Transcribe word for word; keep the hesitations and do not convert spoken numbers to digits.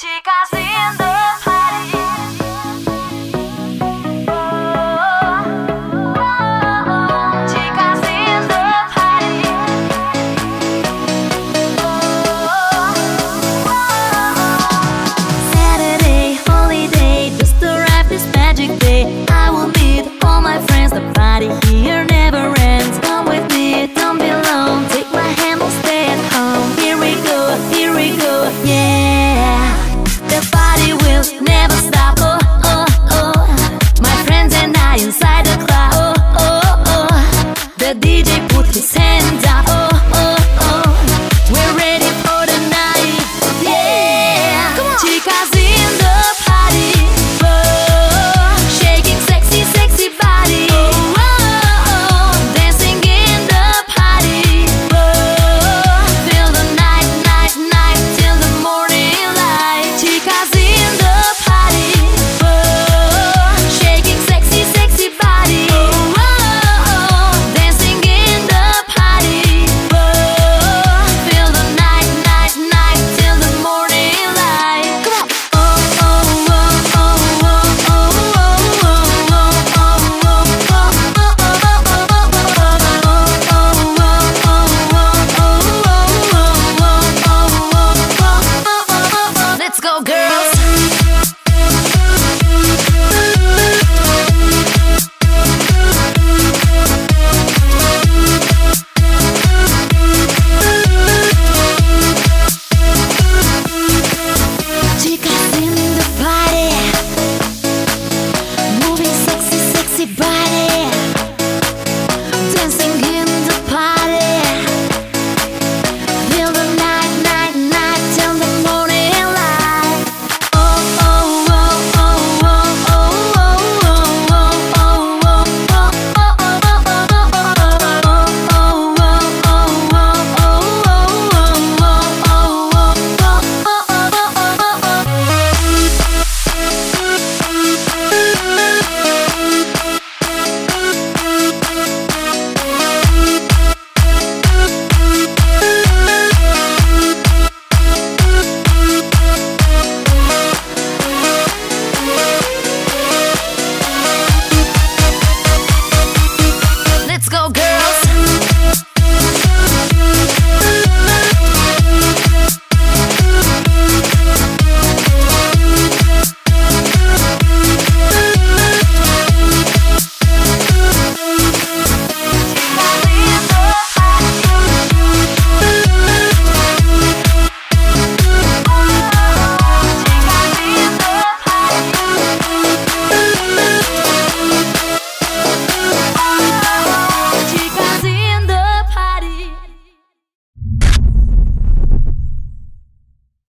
Chicas lindas.